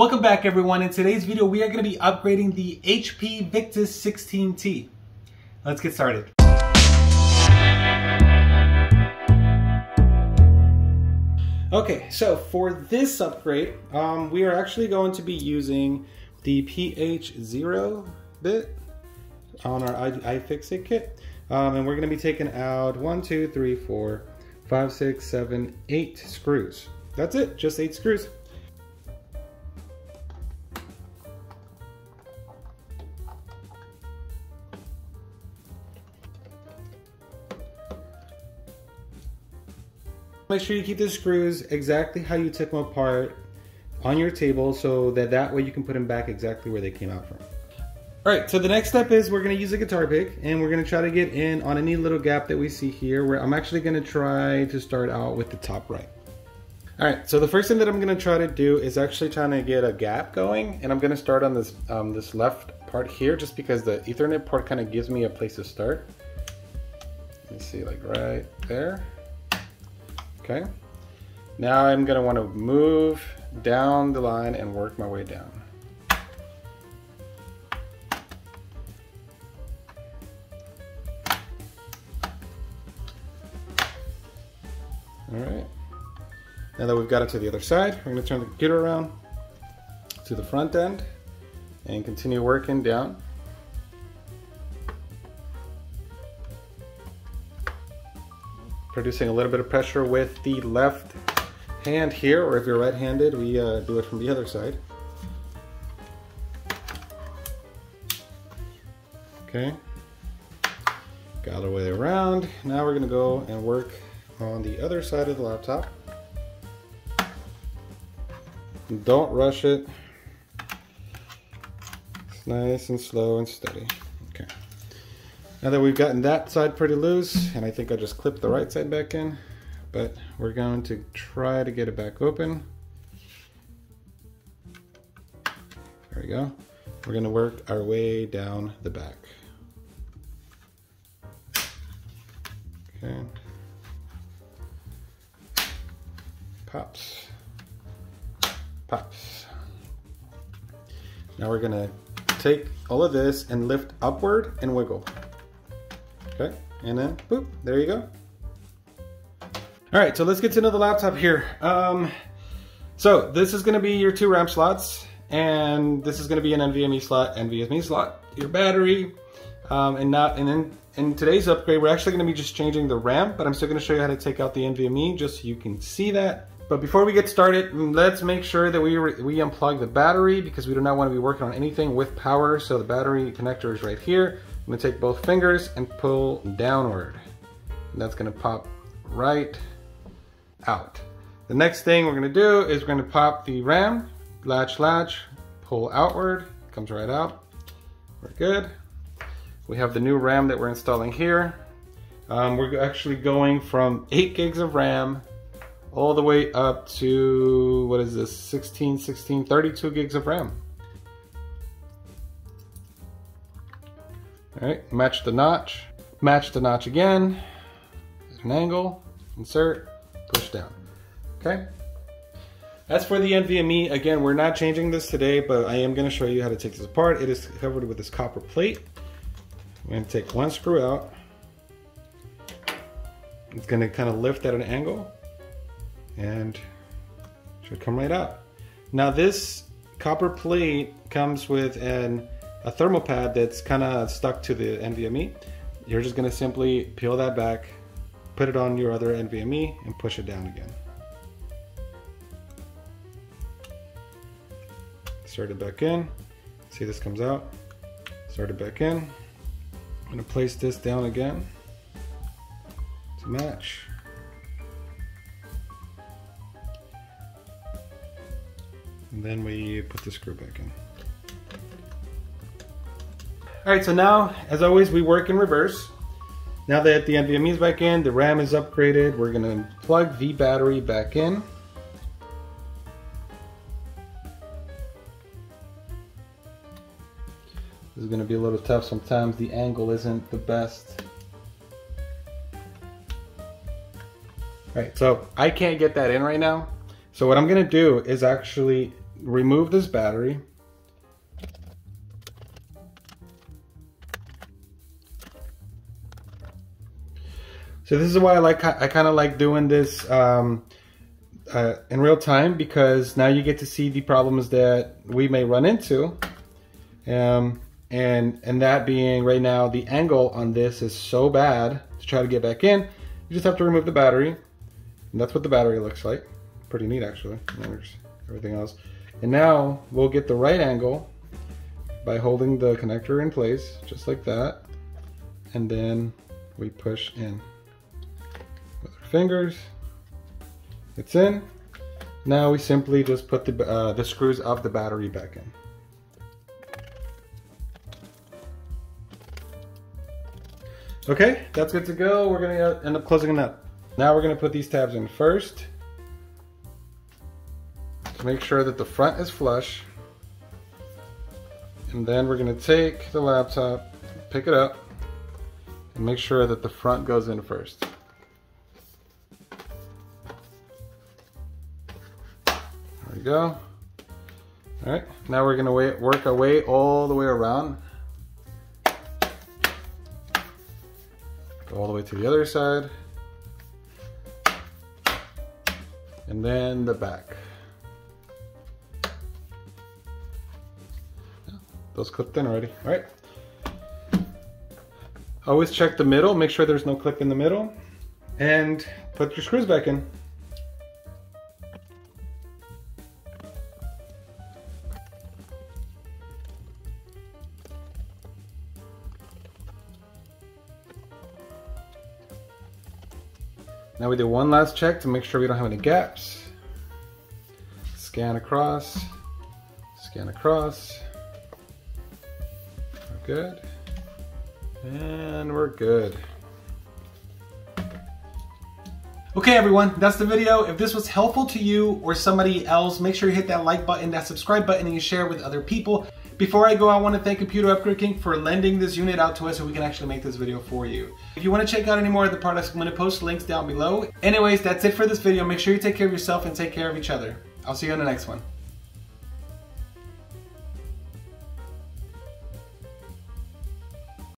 Welcome back everyone. In today's video we are going to be upgrading the HP Victus 16T. Let's get started. Okay, so for this upgrade we are actually going to be using the PH0 bit on our iFixit kit. And we're going to be taking out 1, 2, 3, 4, 5, 6, 7, 8 screws. That's it, just 8 screws. Make sure you keep the screws exactly how you took them apart on your table so that way you can put them back exactly where they came out from. Alright, so the next step is we're going to use a guitar pick and we're going to try to get in on any little gap that we see here, where I'm actually going to try to start out with the top right. Alright, so the first thing that I'm going to try to do is actually trying to get a gap going, and I'm going to start on this, this left part here just because the Ethernet port kind of gives me a place to start. Let's see, like right there. Okay, now I'm going to want to move down the line and work my way down. All right, now that we've got it to the other side, we're going to turn the computer around to the front end and continue working down. Producing a little bit of pressure with the left hand here, or if you're right-handed, we do it from the other side. Okay, got our way around. Now we're going to go and work on the other side of the laptop. Don't rush it. It's nice and slow and steady. Now that we've gotten that side pretty loose, and I think I just clipped the right side back in, but we're going to try to get it back open. There we go. We're going to work our way down the back. Okay. Pops. Pops. Now we're going to take all of this and lift upward and wiggle. Okay, and then boop, there you go. All right, so let's get to another laptop here. So this is gonna be your 2 RAM slots, and this is gonna be an NVMe slot, your battery, and in today's upgrade, we're actually gonna be just changing the RAM, but I'm still gonna show you how to take out the NVMe just so you can see that. But before we get started, let's make sure that we unplug the battery, because we do not wanna be working on anything with power, so the battery connector is right here. I'm gonna take both fingers and pull downward. And that's gonna pop right out. The next thing we're gonna do is we're gonna pop the RAM, latch, pull outward, comes right out. We're good. We have the new RAM that we're installing here. We're actually going from 8 gigs of RAM all the way up to, what is this, 32 gigs of RAM. All right, match the notch again, at an angle, insert, push down, okay? As for the NVMe, again, we're not changing this today, but I am gonna show you how to take this apart. It is covered with this copper plate. I'm gonna take one screw out. It's gonna kind of lift at an angle and should come right out. Now this copper plate comes with a thermal pad that's kind of stuck to the NVMe. You're just gonna simply peel that back, put it on your other NVMe, and push it down again. Start it back in. See, this comes out. Start it back in. I'm gonna place this down again to match. And then we put the screw back in. All right, so now, as always, we work in reverse. Now that the NVMe is back in, the RAM is upgraded, we're gonna plug the battery back in. This is gonna be a little tough sometimes. The angle isn't the best. All right, so I can't get that in right now. So what I'm gonna do is actually remove this battery. So this is why I kind of like doing this in real time, because now you get to see the problems that we may run into. And that being right now, the angle on this is so bad to try to get back in. You just have to remove the battery. And that's what the battery looks like. Pretty neat, actually. There's everything else. And now we'll get the right angle by holding the connector in place, just like that. And then we push in with our fingers. It's in. Now we simply just put the screws of the battery back in. Okay, that's good to go. We're gonna end up closing it up. Now we're gonna put these tabs in first. Make sure that the front is flush. And then we're gonna take the laptop, pick it up, and make sure that the front goes in first. There we go. All right, now we're gonna work our way all the way around. Go all the way to the other side. And then the back. Those clipped in already, all right. Always check the middle, make sure there's no clip in the middle, and put your screws back in. Now we do one last check to make sure we don't have any gaps. Scan across, scan across. We're good. And we're good. Okay everyone, that's the video. If this was helpful to you or somebody else, make sure you hit that like button, that subscribe button, and you share with other people. Before I go, I want to thank Computer Upgrade King for lending this unit out to us so we can actually make this video for you. If you want to check out any more of the products, I'm going to post links down below. Anyways, that's it for this video. Make sure you take care of yourself and take care of each other. I'll see you on the next one.